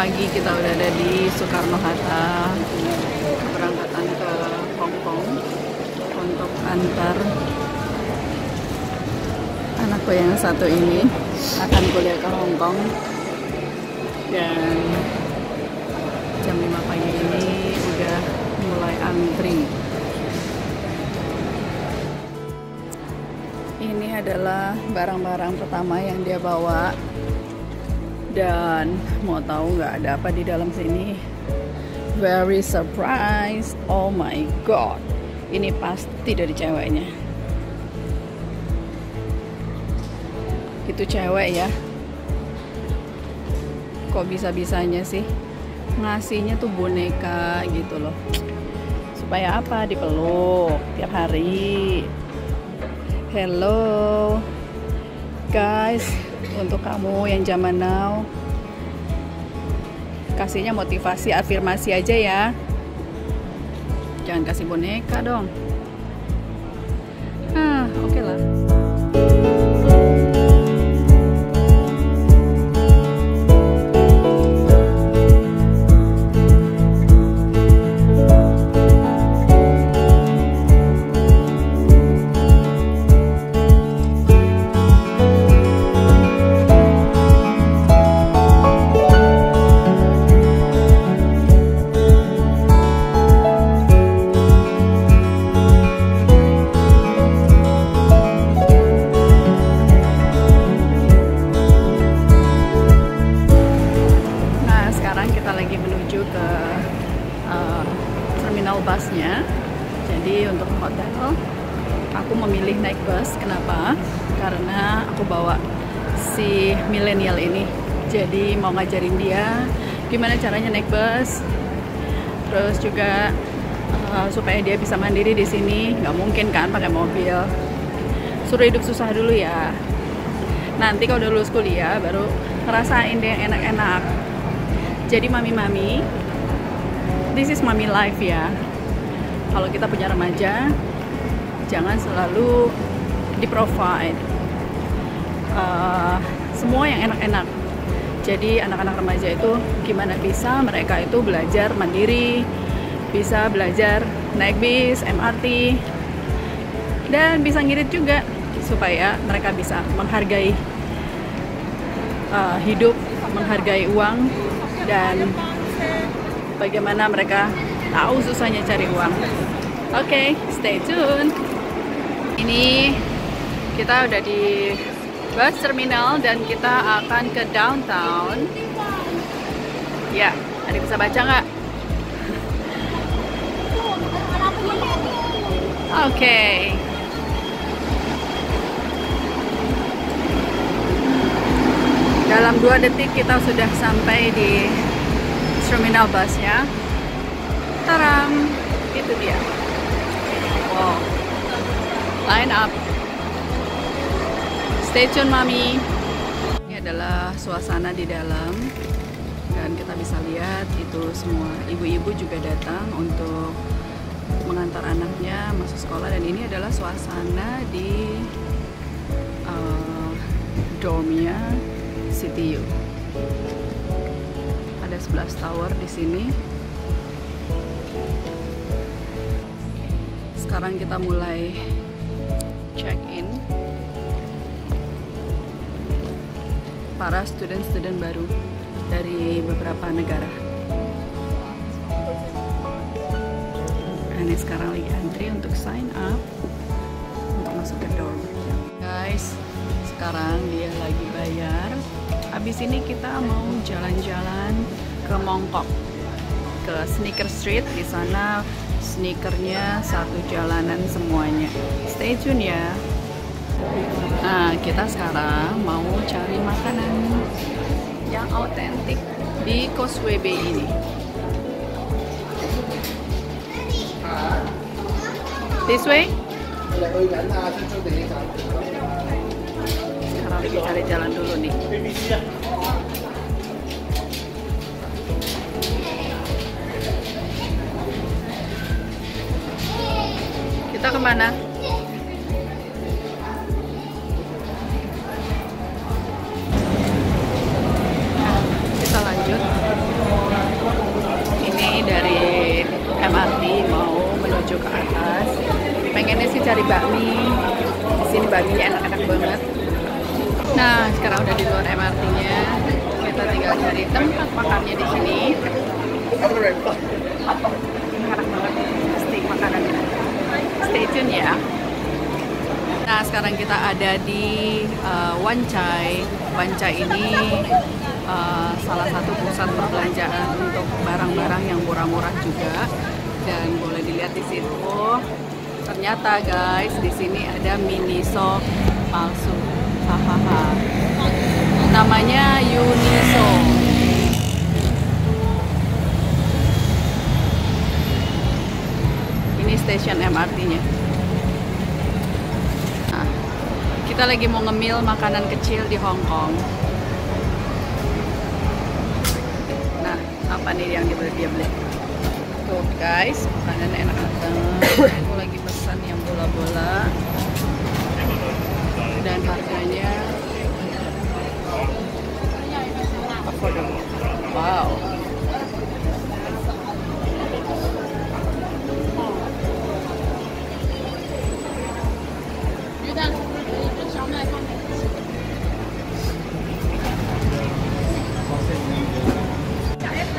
pagi kita udah ada di Soekarno-Hatta, keberangkatan ke Hong Kong untuk antar anakku yang satu ini akan kuliah ke Hong Kong. Dan jam 5 pagi ini udah mulai antri. Ini adalah barang-barang pertama yang dia bawa. Dan mau tahu nggak ada apa di dalam sini? Very surprised. Oh my god. Ini pasti dari ceweknya. Itu cewek ya. Kok bisa-bisanya sih ngasihnya tuh boneka gitu loh. Supaya apa? Dipeluk tiap hari. Hello guys, untuk kamu yang zaman now, kasihnya motivasi, afirmasi aja ya. Jangan kasih boneka dong. Oke lah. Busnya, jadi untuk hotel aku memilih naik bus. Kenapa? Karena aku bawa si milenial ini, jadi mau ngajarin dia gimana caranya naik bus, terus juga supaya dia bisa mandiri di sini. Nggak mungkin kan pakai mobil, suruh hidup susah dulu ya. Nanti kalau udah lulus kuliah baru ngerasain deh yang enak-enak. Jadi mami-mami, this is mommy life ya. Kalau kita punya remaja, jangan selalu di-provide semua yang enak-enak. Jadi anak-anak remaja itu gimana bisa mereka itu belajar mandiri, bisa belajar naik bis, MRT, dan bisa ngirit juga, supaya mereka bisa menghargai hidup, menghargai uang, dan bagaimana mereka tahu susahnya cari uang. Oke, stay tune. Ini kita udah di bus terminal dan kita akan ke downtown. Ya, ada bisa baca nggak? Oke. Dalam 2 detik kita sudah sampai di terminal busnya. Taram, itu dia. Wow, line up. Stay tune, mami. Ini adalah suasana di dalam, dan kita bisa lihat itu semua ibu-ibu juga datang untuk mengantar anaknya masuk sekolah. Dan ini adalah suasana di dormnya CTU. Ada 11 tower di sini. Sekarang kita mulai check-in para student-student baru dari beberapa negara. Ini sekarang lagi antri untuk sign up untuk masuk ke dorm. Guys, sekarang dia lagi bayar. Habis ini kita mau jalan-jalan ke Mongkok, ke Sneaker Street. Di sana sneakernya satu jalanan semuanya. Stay tune ya. Nah, kita sekarang mau cari makanan yang autentik di Causeway Bay ini. This way? Sekarang kita cari jalan dulu nih. Kita kemana? Kita lanjut. Jadi baginya enak-enak banget. Nah, sekarang udah di luar MRT-nya. Kita tinggal cari tempat makannya di sini. Enak banget pasti makanannya. Stay tune ya. Nah, sekarang kita ada di Wan Chai. Wan Chai ini salah satu pusat perbelanjaan untuk barang-barang yang murah-murah juga, dan boleh dilihat di situ. Ternyata guys, di sini ada Miniso palsu. Hahaha. Namanya Yuniso. Ini stasiun MRT-nya. Nah, kita lagi mau ngemil makanan kecil di Hong Kong. Nah, apa nih yang dibeli? Tuh guys, makanan enak banget. Aku lagi pesan yang bola-bola, dan harganya affordable. Wow.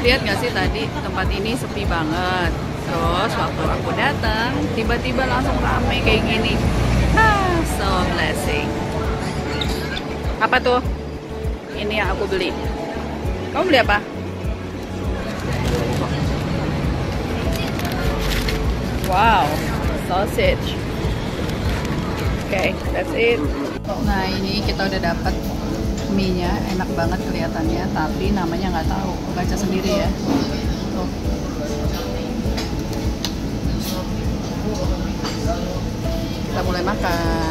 Lihat nggak sih tadi tempat ini sepi banget. Terus waktu aku datang tiba-tiba langsung ramai kayak gini. Ah, so blessing. Apa tuh? Ini yang aku beli. Kamu beli apa? Wow, sausage. Okay, that's it. Nah, ini kita udah dapat mie-nya, enak banget kelihatannya, tapi namanya nggak tahu. Baca sendiri ya. Tuh. Kita mulai makan.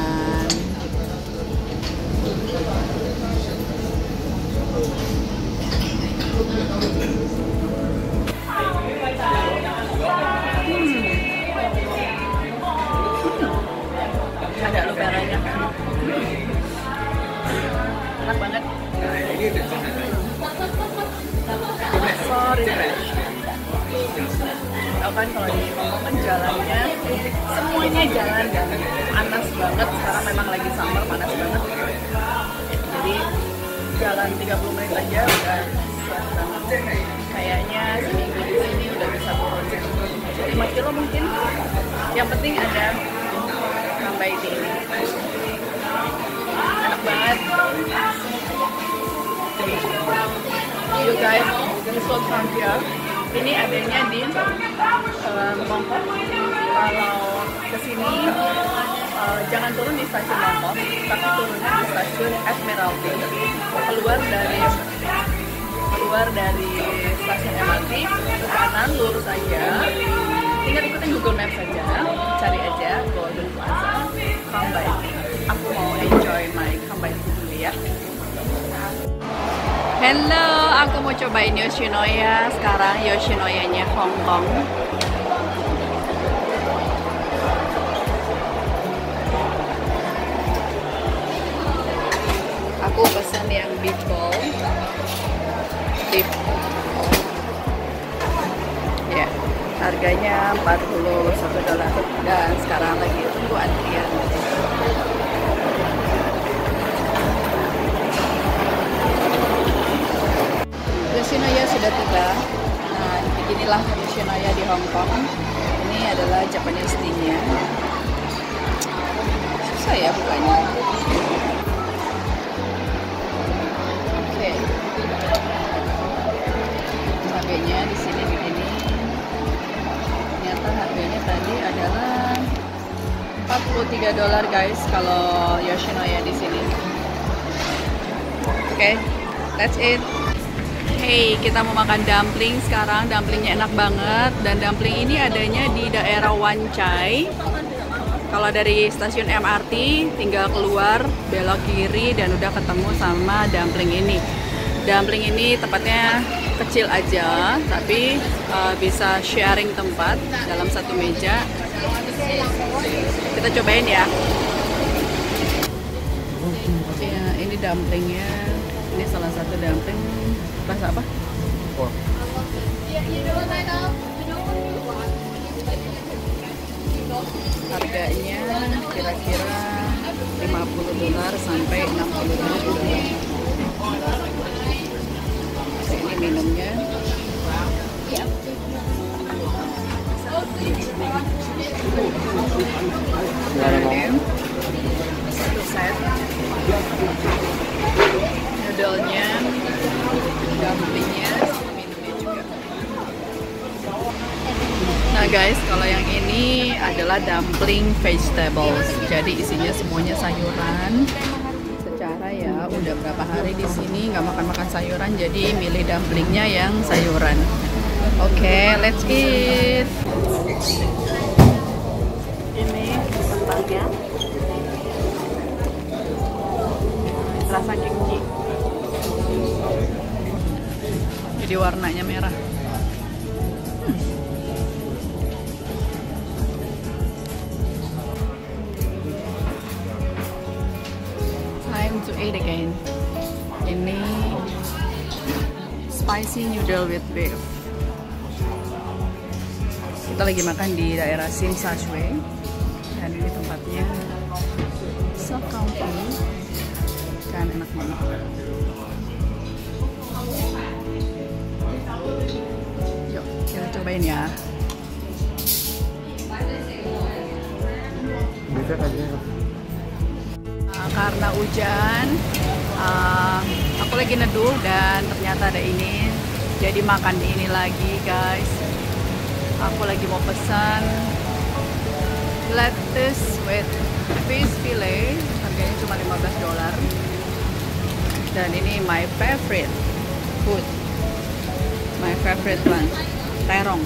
Ada luberanya kan? Enak banget. Sorry. Tau kan kalau di Hong Kong jalannya semuanya jalan dan panas banget. Sekarang memang lagi summer, panas banget. Jadi jalan 30 menit aja udah sehat banget. Kayaknya seminggu di sini udah bisa turun 5 kilo mungkin. Yang penting ada tambah ini. Enak banget. You guys, this was from here. Ini adanya di Mongkok. Kalau kesini jangan turun di stasiun Mongkok, tapi turunnya di stasiun Admiral B. Keluar dari stasiun MRT ke kanan lurus aja. Tinggal ikutin Google Maps saja, cari aja Golden Plaza, Kambai. Aku mau enjoy my Kambai dulu ya. Hello, aku mau cobain Yoshinoya. Sekarang Yoshinoyanya Hong Kong. Aku pesan yang beef bowl. Beef. Ya, harganya $41 dan sekarang lagi tunggu antrian. Yoshinoya sudah tiba. Nah, beginilah Yoshinoya di Hong Kong. Ini adalah Japanese tea-nya. Susah ya bukanya. Oke. Cabenya di sini begini. Ternyata harganya tadi adalah $43 guys kalau Yoshinoya di sini. Oke, that's it. Hey, kita mau makan dumpling sekarang. Dumplingnya enak banget, dan dumpling ini adanya di daerah Wan Chai. Kalau dari stasiun MRT tinggal keluar belok kiri dan udah ketemu sama dumpling ini. Dumpling ini tempatnya kecil aja, tapi bisa sharing tempat dalam satu meja. Kita cobain ya. Ya, ini dumplingnya. Ini salah satu dumpling. Bahasa apa? Oh. Harganya kira-kira $50 sampai $60. Ini minumnya. Ini satu set. Noodle-nya, dumplingnya, minumnya juga. Nah guys, kalau yang ini adalah dumpling vegetables. Jadi isinya semuanya sayuran. Secara ya udah berapa hari di sini nggak makan sayuran, jadi milih dumplingnya yang sayuran. Oke, let's eat. Ini kentangnya. Rasa kimchi. Jadi warnanya merah. Time to eat again. Ini spicy noodle with beef. Kita lagi makan di daerah Sim Sajway dan ini tempatnya Sockauk. Kan enak banget. Yuk, kita cobain ya. Karena hujan, aku lagi neduh dan ternyata ada ini. Jadi makan ini lagi, guys. Aku lagi mau pesan lettuce with fish fillet. Harganya cuma $15. Dan ini my favorite food, my favorite one, terong.